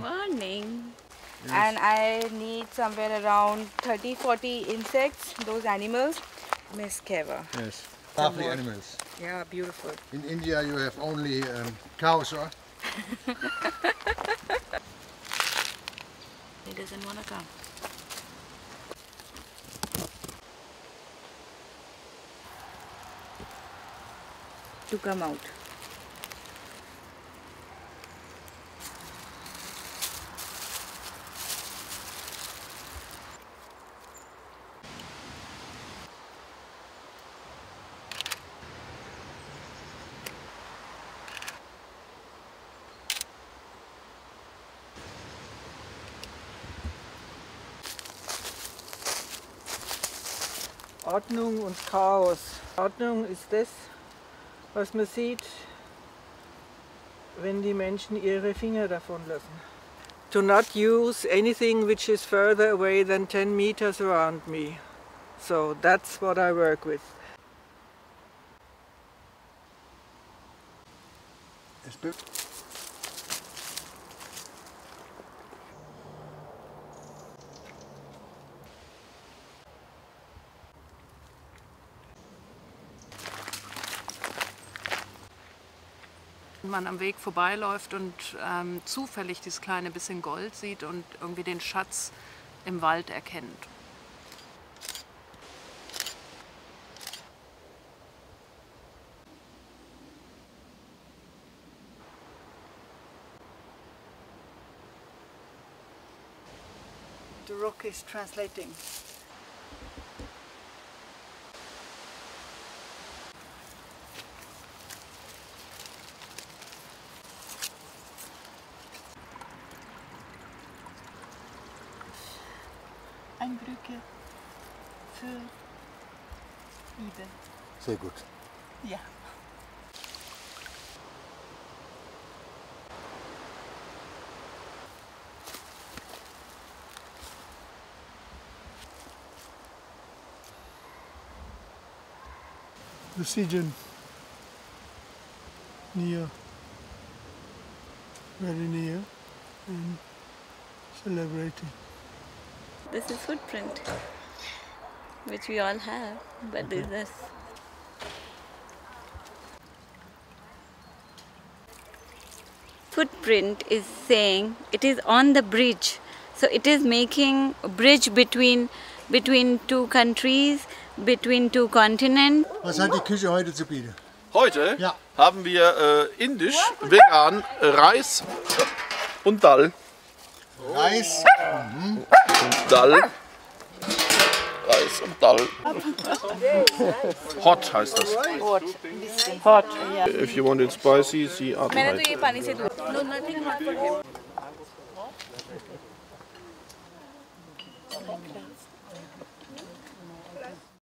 Morning. Yes. And I need somewhere around 30-40 insects, those animals. Miss Keva. Yes, lovely animals. Yeah, beautiful. In India you have only cows, or? He doesn't want to come. To come out. Ordnung und Chaos. Ordnung ist das, was man sieht, wenn die Menschen ihre Finger davon lassen. To not use anything which is further away than 10 meters around me. So that's what I work with. Wenn man am Weg vorbeiläuft und zufällig dieses kleine bisschen Gold sieht und irgendwie den Schatz im Wald erkennt. The rock is translating. Eindrücke für Liebe. Sehr gut. Ja. Decision near, very near, and celebrating. This is footprint, which we all have, but this is footprint is saying it is on the bridge, so it is making a bridge between two countries, between two continents. Was hat die Küche heute zu bieten? Heute haben wir indisch, vegan, Reis und Dal. Reis. Mhm. Reis und Dal. Hot heißt das. Hot. If you want it spicy, see Atemheit. No,